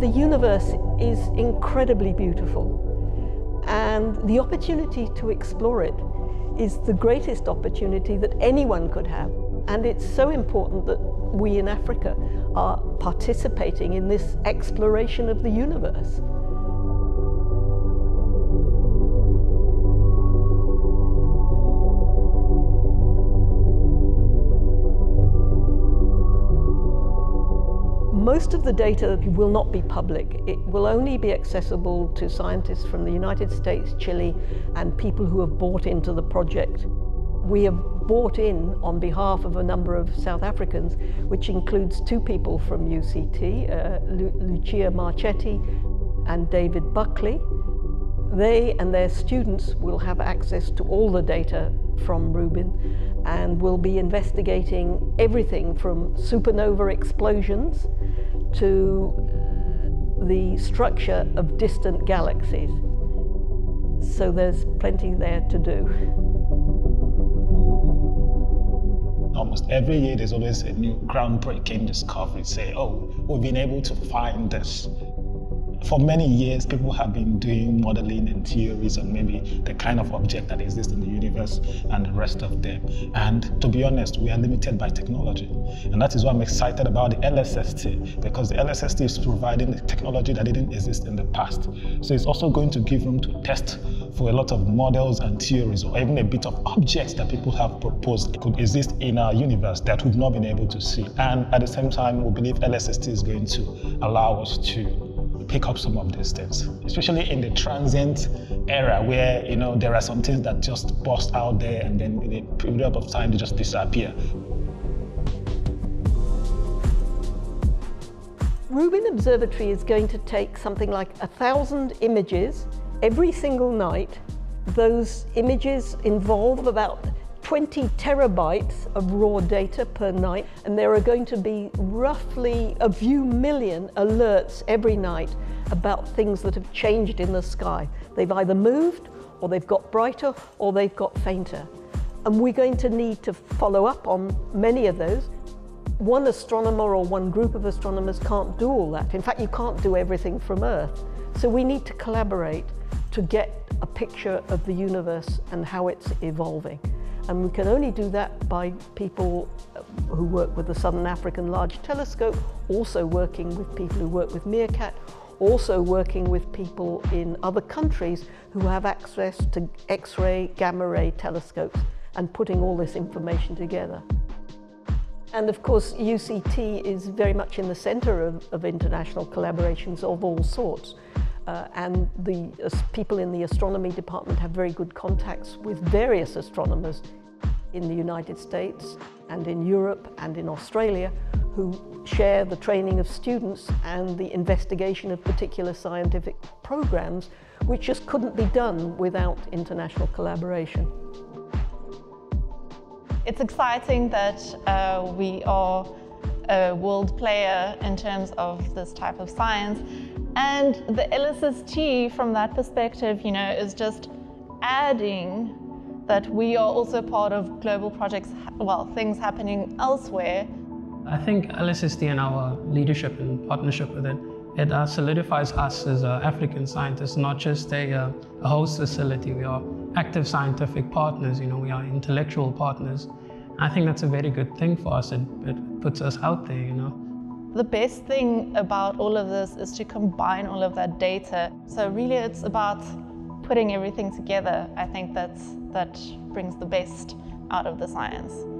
The universe is incredibly beautiful, and the opportunity to explore it is the greatest opportunity that anyone could have. And it's so important that we in Africa are participating in this exploration of the universe. Most of the data will not be public. It will only be accessible to scientists from the United States, Chile, and people who have bought into the project. We have bought in on behalf of a number of South Africans, which includes two people from UCT, Lucia Marchetti and David Buckley. They and their students will have access to all the data from Rubin and will be investigating everything from supernova explosions to the structure of distant galaxies. So there's plenty there to do. Almost every year there's always a new groundbreaking discovery. Say, oh, we've been able to find this. For many years, people have been doing modeling and theories on maybe the kind of object that exists in the universe and the rest of them. And to be honest, we are limited by technology. And that is why I'm excited about the LSST, because the LSST is providing the technology that didn't exist in the past. So it's also going to give room to test for a lot of models and theories, or even a bit of objects that people have proposed could exist in our universe that we've not been able to see. And at the same time, we believe LSST is going to allow us to pick up some of these things, especially in the transient era where, you know, there are some things that just burst out there and then in a period of time they just disappear. Rubin Observatory is going to take something like 1,000 images every single night. Those images involve about 20 terabytes of raw data per night, and there are going to be roughly a few million alerts every night about things that have changed in the sky. They've either moved, or they've got brighter, or they've got fainter. And we're going to need to follow up on many of those. One astronomer or one group of astronomers can't do all that. In fact, you can't do everything from Earth. So we need to collaborate to get a picture of the universe and how it's evolving. And we can only do that by people who work with the Southern African Large Telescope, also working with people who work with Meerkat, also working with people in other countries who have access to X-ray, gamma-ray telescopes, and putting all this information together. And of course, UCT is very much in the center of international collaborations of all sorts. And the people in the astronomy department have very good contacts with various astronomers in the United States and in Europe and in Australia who share the training of students and the investigation of particular scientific programs, which just couldn't be done without international collaboration. It's exciting that we are a world player in terms of this type of science. And the LSST, from that perspective, you know, is just adding that we are also part of global projects, well, things happening elsewhere. I think LSST and our leadership and partnership with it, it solidifies us as African scientists, not just a host facility. We are active scientific partners, you know, we are intellectual partners. I think that's a very good thing for us. It puts us out there, you know. The best thing about all of this is to combine all of that data. So really it's about putting everything together. I think that brings the best out of the science.